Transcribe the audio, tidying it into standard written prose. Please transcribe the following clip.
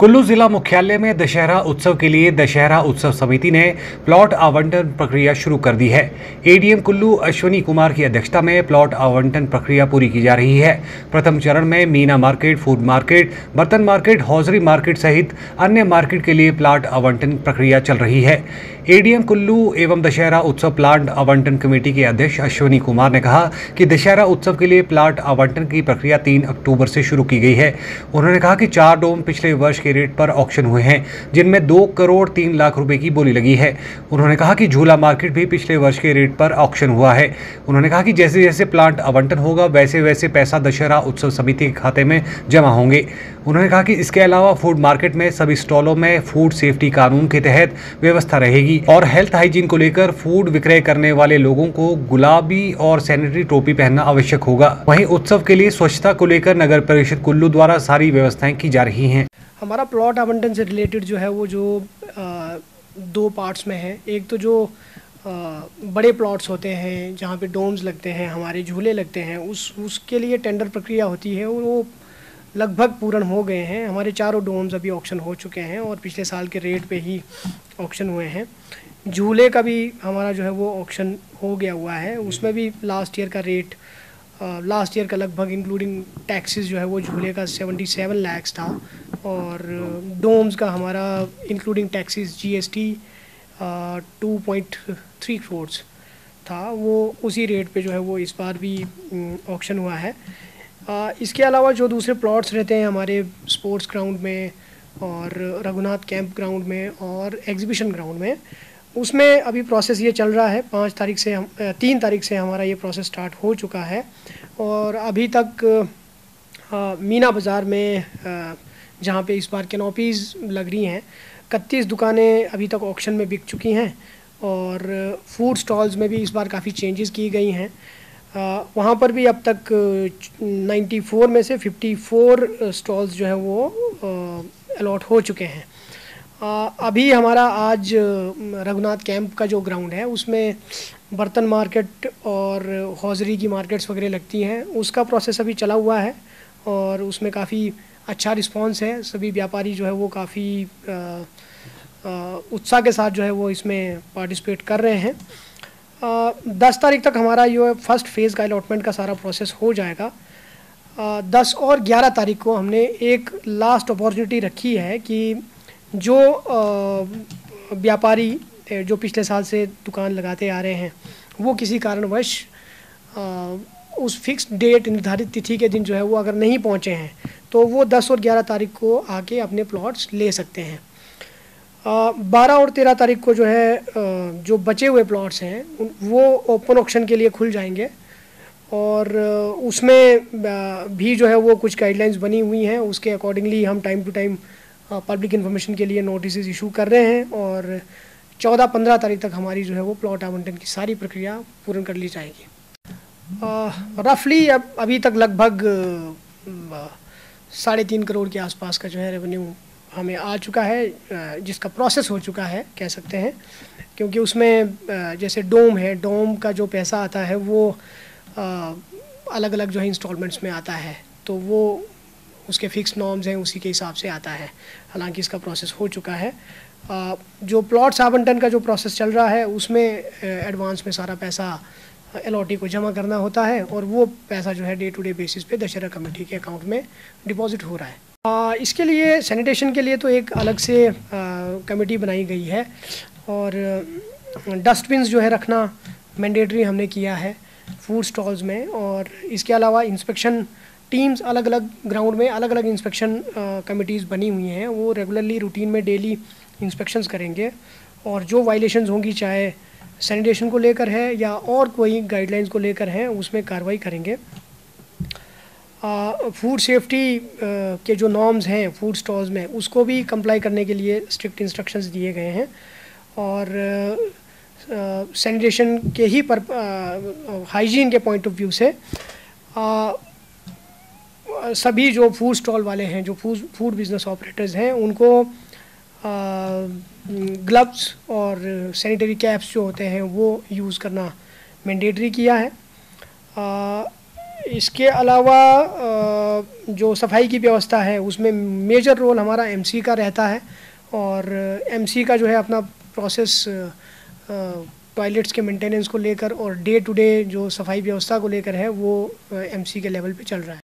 कुल्लू जिला मुख्यालय में दशहरा उत्सव के लिए दशहरा उत्सव समिति ने प्लॉट आवंटन प्रक्रिया शुरू कर दी है। एडीएम कुल्लू अश्वनी कुमार की अध्यक्षता में प्लॉट आवंटन प्रक्रिया पूरी की जा रही है। प्रथम चरण में मीना मार्केट, फूड मार्केट, बर्तन मार्केट, हौजरी मार्केट सहित अन्य मार्केट के लिए प्लॉट आवंटन प्रक्रिया चल रही है। एडीएम कुल्लू एवं दशहरा उत्सव प्लॉट आवंटन कमेटी के अध्यक्ष अश्वनी कुमार ने कहा कि दशहरा उत्सव के लिए प्लॉट आवंटन की प्रक्रिया 3 अक्टूबर से शुरू की गई है। उन्होंने कहा कि 4 डोम पिछले वर्ष के रेट पर ऑक्शन हुए हैं, जिनमें 2 करोड़ 3 लाख रुपए की बोली लगी है। उन्होंने कहा कि झूला मार्केट भी पिछले वर्ष के रेट पर ऑक्शन हुआ है। उन्होंने कहा कि जैसे जैसे प्लांट आवंटन होगा वैसे वैसे पैसा दशहरा उत्सव समिति के खाते में जमा होंगे। उन्होंने कहा कि इसके अलावा फूड मार्केट में सभी स्टॉलों में फूड सेफ्टी कानून के तहत व्यवस्था रहेगी और हेल्थ हाइजीन को लेकर फूड विक्रय करने वाले लोगों को गुलाबी और सैनिटरी टोपी पहनना आवश्यक होगा। वहीं उत्सव के लिए स्वच्छता को लेकर नगर परिषद कुल्लू द्वारा सारी व्यवस्थाएं की जा रही हैं। हमारा प्लॉट आवंटन से रिलेटेड जो है वो जो 2 पार्ट्स में है। एक तो जो बड़े प्लॉट्स होते हैं जहाँ पे डोम्स लगते हैं, हमारे झूले लगते हैं, उसके लिए टेंडर प्रक्रिया होती है और वो लगभग पूर्ण हो गए हैं। हमारे 4 डोम्स अभी ऑक्शन हो चुके हैं और पिछले साल के रेट पे ही ऑक्शन हुए हैं। झूले का भी हमारा जो है वो ऑक्शन हो गया हुआ है। उसमें भी लास्ट ईयर का लगभग इंक्लूडिंग टैक्सेस जो है वो झूले का 77 लाख था और डोम्स का हमारा इंक्लूडिंग टैक्सेस GST 2.3 करोड़ था। वो उसी रेट पे जो है वो इस बार भी ऑक्शन हुआ है। इसके अलावा जो दूसरे प्लॉट्स रहते हैं हमारे स्पोर्ट्स ग्राउंड में और रघुनाथ कैंप ग्राउंड में और एग्जीबिशन ग्राउंड में, उसमें अभी प्रोसेस ये चल रहा है। 3 तारीख से हमारा ये प्रोसेस स्टार्ट हो चुका है और अभी तक मीना बाज़ार में जहाँ पे इस बार कैनोपीज़ लग रही हैं 31 दुकानें अभी तक ऑक्शन में बिक चुकी हैं और फूड स्टॉल्स में भी इस बार काफ़ी चेंजेस की गई हैं। वहाँ पर भी अब तक 94 में से 54 स्टॉल्स जो है वो अलॉट हो चुके हैं। अभी हमारा आज रघुनाथ कैंप का जो ग्राउंड है उसमें बर्तन मार्केट और हौजरी की मार्केट्स वगैरह लगती हैं, उसका प्रोसेस अभी चला हुआ है और उसमें काफ़ी अच्छा रिस्पांस है। सभी व्यापारी जो है वो काफ़ी उत्साह के साथ जो है वो इसमें पार्टिसिपेट कर रहे हैं। 10 तारीख तक हमारा ये फर्स्ट फेज़ का अलॉटमेंट का सारा प्रोसेस हो जाएगा। 10 और 11 तारीख को हमने एक लास्ट अपॉर्चुनिटी रखी है कि जो व्यापारी जो पिछले साल से दुकान लगाते आ रहे हैं वो किसी कारणवश उस फिक्स डेट निर्धारित तिथि के दिन जो है वो अगर नहीं पहुंचे हैं तो वो 10 और 11 तारीख को आके अपने प्लॉट्स ले सकते हैं। 12 और 13 तारीख को जो है जो बचे हुए प्लॉट्स हैं वो ओपन ऑक्शन के लिए खुल जाएंगे और उसमें भी जो है वो कुछ गाइडलाइंस बनी हुई हैं। उसके अकॉर्डिंगली हम time to time public information के लिए नोटिसेज इशू कर रहे हैं और 14-15 तारीख तक हमारी जो है वो प्लॉट आवंटन की सारी प्रक्रिया पूर्ण कर ली जाएगी। रफली अभी तक लगभग 3.5 करोड़ के आसपास का जो है रेवेन्यू हमें आ चुका है, जिसका प्रोसेस हो चुका है कह सकते हैं, क्योंकि उसमें जैसे डोम है, डोम का जो पैसा आता है वो अलग अलग जो है इंस्टॉलमेंट्स में आता है तो वो उसके फिक्स नॉर्म्स हैं, उसी के हिसाब से आता है। हालांकि इसका प्रोसेस हो चुका है। जो प्लॉट्स आवंटन का जो प्रोसेस चल रहा है उसमें एडवांस में सारा पैसा एलओटी को जमा करना होता है और वो पैसा जो है डे टू डे बेसिस पे दशहरा कमेटी के अकाउंट में डिपॉजिट हो रहा है। इसके लिए सैनिटेशन के लिए तो एक अलग से कमेटी बनाई गई है और डस्टबिन्स जो है रखना मैंडेटरी हमने किया है फूड स्टॉल्स में और इसके अलावा इंस्पेक्शन टीम्स अलग अलग ग्राउंड में अलग अलग इंस्पेक्शन कमेटीज़ बनी हुई हैं। वो रेगुलरली रूटीन में डेली इंस्पेक्शंस करेंगे और जो वायलेशंस होंगी चाहे सैनिटेशन को लेकर है या और कोई गाइडलाइंस को लेकर है उसमें कार्रवाई करेंगे। फूड सेफ्टी के जो नॉर्म्स हैं फूड स्टॉल्स में उसको भी कंप्लाई करने के लिए स्ट्रिक्ट इंस्ट्रक्शंस दिए गए हैं और सैनिटेशन के ही पर हाइजीन के पॉइंट ऑफ व्यू से सभी जो फूड स्टॉल वाले हैं, जो फूड बिजनेस ऑपरेटर्स हैं, उनको ग्लव्स और सैनिटरी कैप्स जो होते हैं वो यूज़ करना मैंडेटरी किया है। इसके अलावा जो सफाई की व्यवस्था है उसमें मेजर रोल हमारा एमसी का रहता है और एमसी का जो है अपना प्रोसेस टॉयलेट्स के मेंटेनेंस को लेकर और डे टू डे जो सफाई व्यवस्था को लेकर है वो एमसी के लेवल पे चल रहा है।